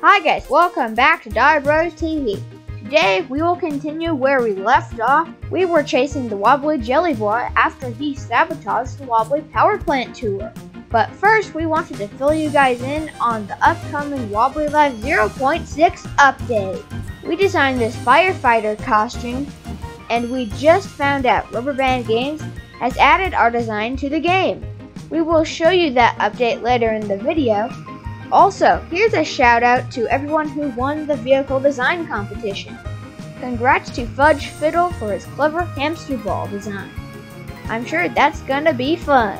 Hi guys, welcome back to Dario Bros TV. Today we will continue where we left off. We were chasing the Wobbly Jelly Boy after he sabotaged the Wobbly Power Plant Tour. But first we wanted to fill you guys in on the upcoming Wobbly Live 0.6 update. We designed this firefighter costume and we just found out Rubber Band Games has added our design to the game. We will show you that update later in the video. Also, here's a shout out to everyone who won the Vehicle Design Competition. Congrats to Fudge Fiddle for his clever hamster ball design. I'm sure that's gonna be fun.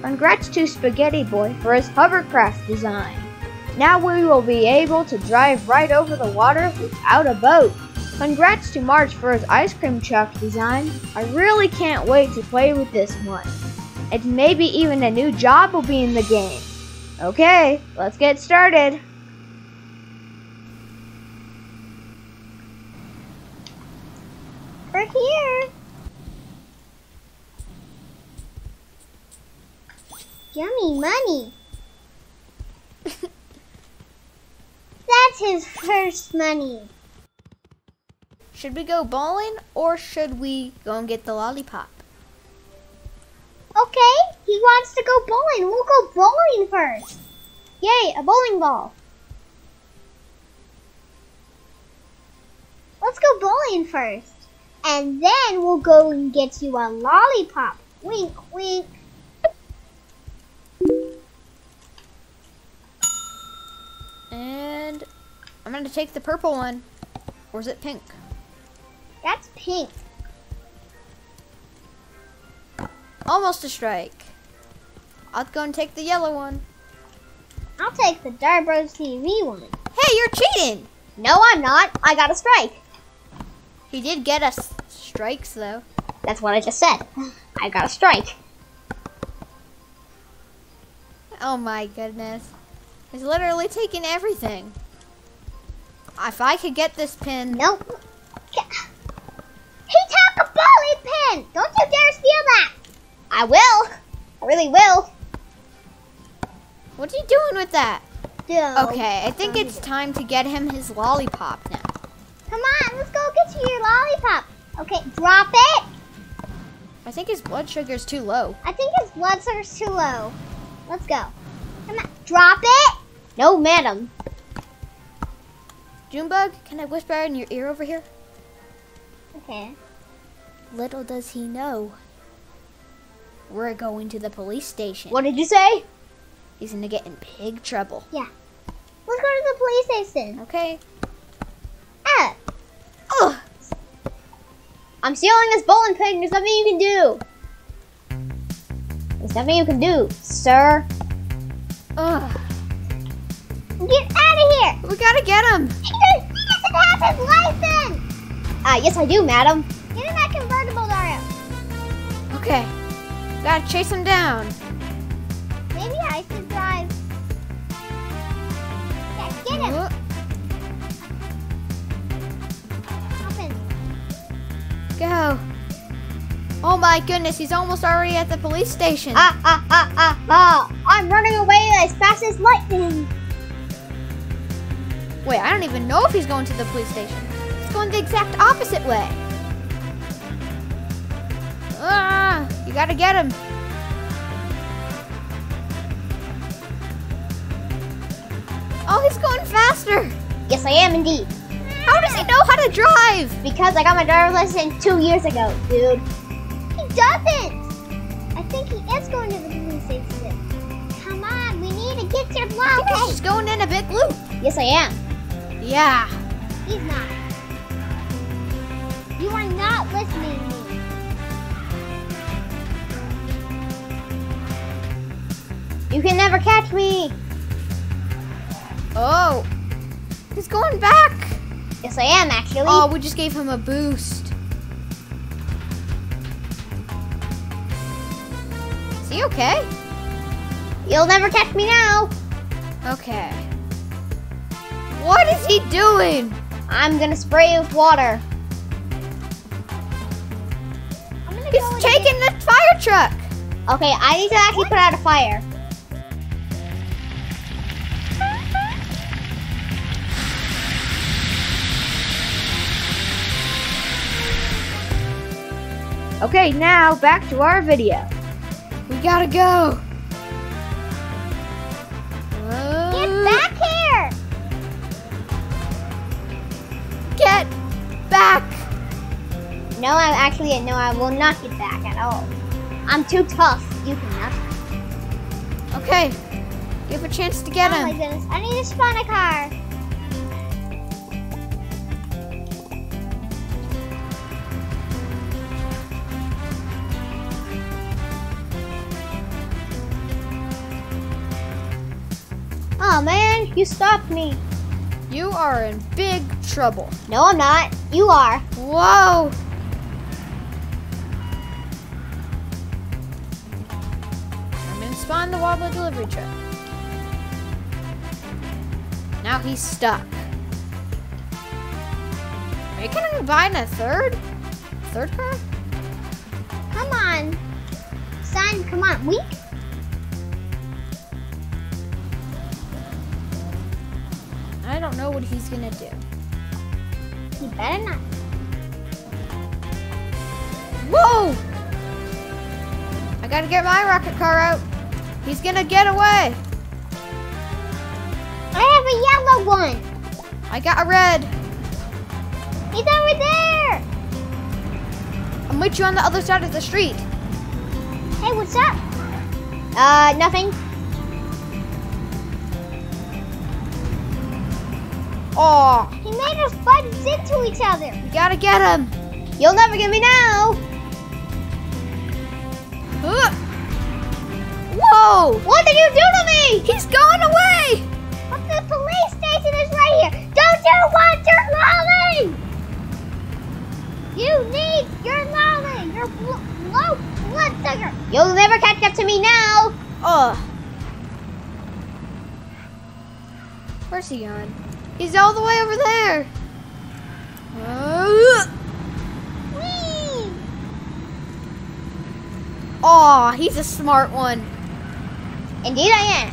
Congrats to Spaghetti Boy for his hovercraft design. Now we will be able to drive right over the water without a boat. Congrats to March for his ice cream truck design. I really can't wait to play with this one. And maybe even a new job will be in the game. Okay, let's get started. We're here. Yummy money. That's his first money. Should we go bowling or should we go and get the lollipop? Okay, he wants to go bowling. We'll go bowling first. Yay, a bowling ball. Let's go bowling first. And then we'll go and get you a lollipop. Wink, wink. And I'm going to take the purple one. Or is it pink? That's pink. Almost a strike. I'll go and take the yellow one. I'll take the Dario Bros TV one. Hey, you're cheating! No, I'm not. I got a strike. He did get us strikes, though. That's what I just said. I got a strike. Oh my goodness. He's literally taking everything. If I could get this pin. Nope. He took a bowling pin! Don't you dare steal that! I will. I really will. What are you doing with that? No. Okay, I think it's time to get him his lollipop now. Come on, let's go get you your lollipop. Okay, drop it. I think his blood sugar's too low. Let's go. Come on, drop it. No, madam. Junebug, can I whisper in your ear over here? Okay. Little does he know. We're going to the police station. What did you say? He's gonna get in big trouble. Yeah. Let's go to the police station. Okay. Ah! Ugh! I'm stealing this bowling pin. There's nothing you can do. There's nothing you can do, sir. Ugh. Get out of here! We gotta get him! He doesn't have his license! Yes I do, madam. Get in that convertible, Dario. Okay. Gotta chase him down. Maybe I should drive. Yeah, get him. Hop in. Go. Oh my goodness, he's almost already at the police station. I'm running away as fast as lightning. Wait, I don't even know if he's going to the police station. He's going the exact opposite way. Ah, you gotta get him. Oh, he's going faster. Yes, I am indeed. How does he know how to drive? Because I got my driver's license 2 years ago, dude. He doesn't. I think he is going to the police station. Come on, we need to get your block. He's just going in a big loop. Yes, I am. Yeah. He's not. You are not listening to me. You can never catch me! Oh! He's going back! Yes, I am, actually. Oh, we just gave him a boost. Is he okay? You'll never catch me now! Okay. What is he doing? I'm gonna spray you with water. He's taking the fire truck! Okay, I need to actually put out a fire. Okay, now back to our video. We gotta go. Whoa. Get back here. Get back. No, I'm actually, no, I will not get back at all. I'm too tough. You cannot. Okay, give a chance to get him. Oh my goodness, I need to spawn a car. Oh man, you stopped me. You are in big trouble. No, I'm not. You are. Whoa. I'm gonna spawn the Wobbly Delivery Truck. Now he's stuck. Are you gonna combine a third? Third car? Come on. Son, come on. We? I don't know what he's gonna do. He better not. Whoa! I gotta get my rocket car out. He's gonna get away. I have a yellow one. I got a red. He's over there. I'm with you on the other side of the street. Hey, what's up? Nothing. Aw. He made us butt into each other. We gotta get him. You'll never get me now. Whoa. What did you do to me? He's gone away. But the police station is right here. Don't you want your lolly? You need your lolly. Your low blood sugar. You'll never catch up to me now. Ugh. Where's he gone? He's all the way over there. Whee! Aw, he's a smart one. Indeed I am.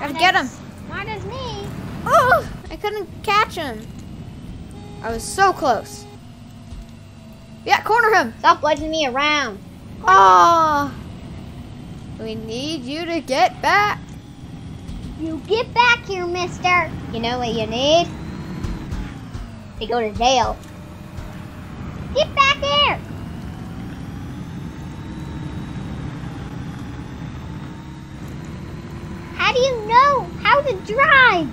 Gotta get him. Smart as me. Oh, I couldn't catch him. I was so close. Yeah, corner him. Stop wedging me around. Aw. We need you to get back. You get back here, mister. You know what you need? To go to jail. Get back here. How do you know how to drive?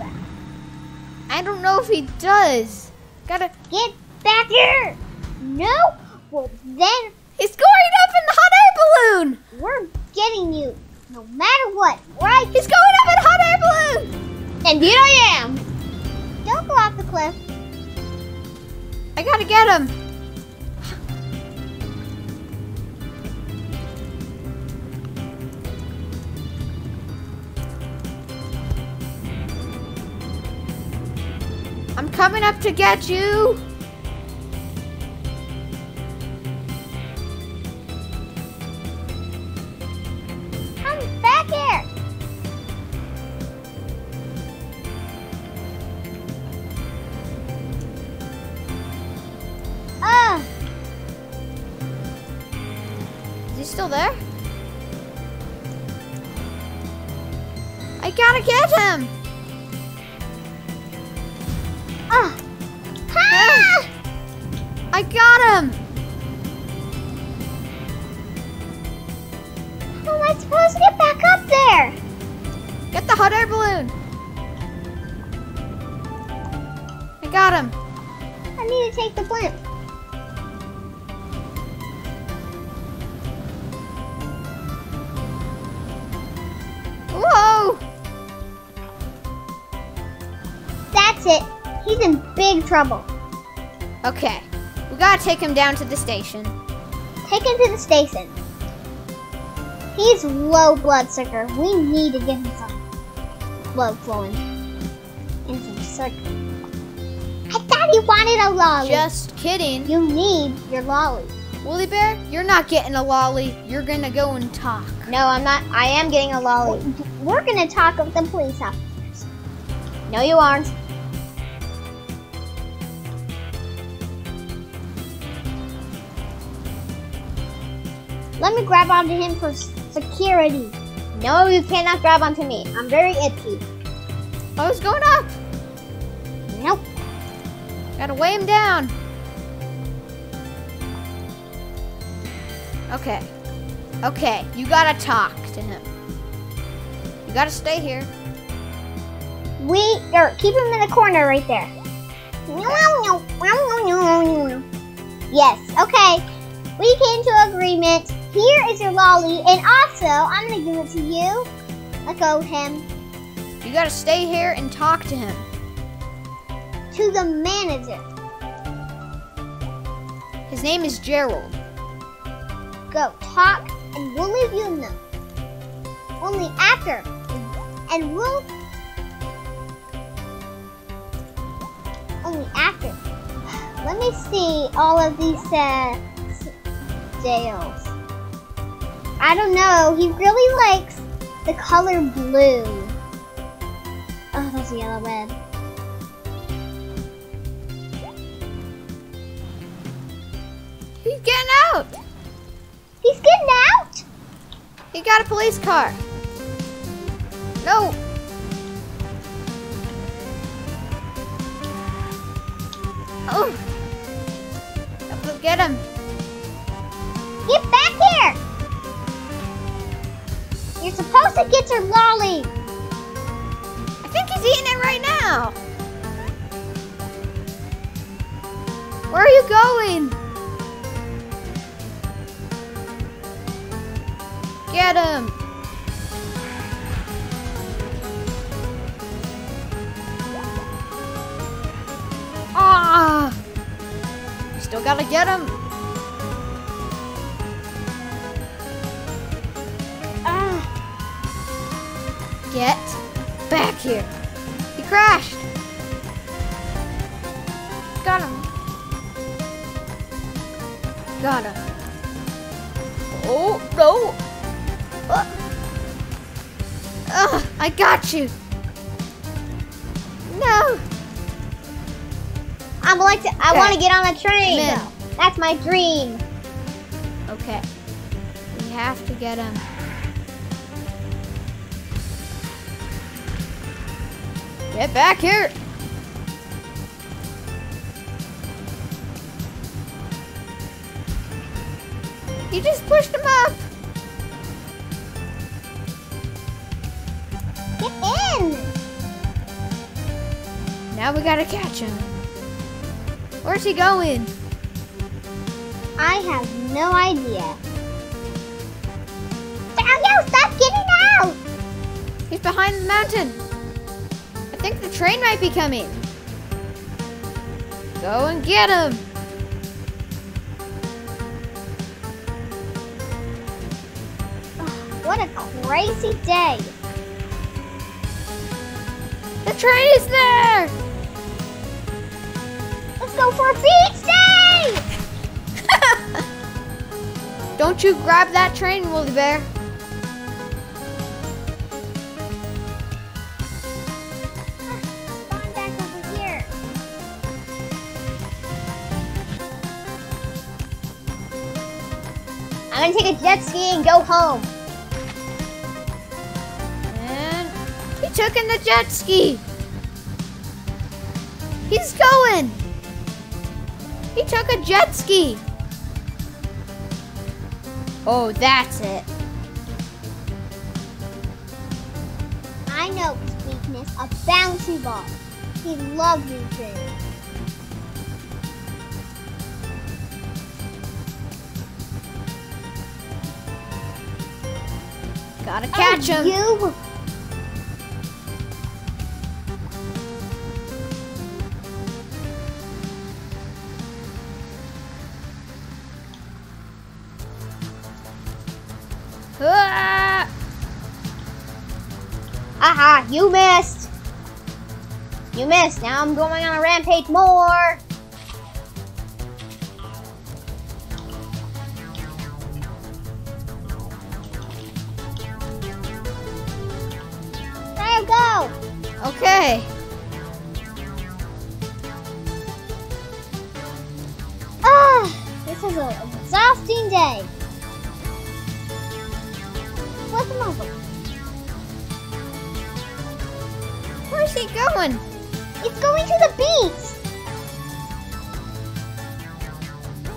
I don't know if he does. Gotta get back here. No? Well then. He's going up in the hot air balloon. We're getting you. No matter what, right? He's going up in a hot air balloon! And here I am! Don't go off the cliff. I gotta get him! I'm coming up to get you! Still there? I gotta get him! Oh. Ah! I got him! How am I supposed to get back up there? Get the hot air balloon! I got him! I need to take the blimp. It. He's in big trouble. Okay, we gotta take him down to the station. Take him to the station. He's low blood sugar. We need to get him some blood flowing and some sugar. I thought he wanted a lolly. Just kidding. You need your lolly. Woolly Bear, you're not getting a lolly. You're gonna go and talk. No, I'm not. I am getting a lolly. We're gonna talk with the police officers. No, you aren't. Let me grab onto him for security. No, you cannot grab onto me. I'm very itchy. Oh, I was going up. Nope. Gotta weigh him down. Okay. Okay, you gotta talk to him. You gotta stay here. Keep him in the corner right there. Okay. Yes, okay. We came to agreement. Here is your lolly, and also, I'm gonna give it to you. Let go of him. You gotta stay here and talk to him. To the manager. His name is Gerald. Go talk, and we'll leave you alone. Only after, and we'll... Only after. Let me see all of these jails. I don't know. He really likes the color blue. Oh, that's a yellow web. He's getting out. He's getting out? He got a police car. No. Oh. Go get him. Get back here. You're supposed to get your lolly. I think he's eating it right now. Where are you going? Get him. Ah! You still gotta get him. Ah! Get back here. He crashed. Got him. Got him. Oh no! Oh, I got you. No. I want to get on the train. No. That's my dream. Okay. We have to get him. Get back here. You just pushed him up. Get in! Now we gotta catch him. Where's he going? I have no idea. Dario, stop getting out! He's behind the mountain. I think the train might be coming. Go and get him. Oh, what a crazy day. The train is there! Let's go for a beach day! Don't you grab that train, Wobbly Bear. Spawn back over here. I'm gonna take a jet ski and go home. He took in the jet ski. He's going. He took a jet ski. Oh, that's it. I know his weakness, a bouncy ball. He loves these things. Gotta catch him. You? Aha, you missed. You missed. Now I'm going on a rampage more. There you go. Okay. Ah, this is an exhausting day. Where's it going? It's going to the beach!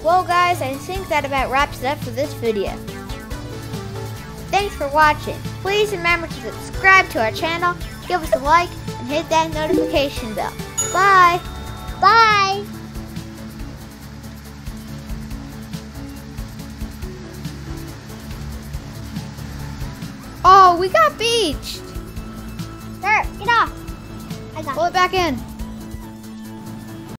Well guys, I think that about wraps it up for this video. Thanks for watching. Please remember to subscribe to our channel, give us a like, and hit that notification bell. Bye! Bye! Oh, we got beached! Sir, get off! I got it. Pull it back in.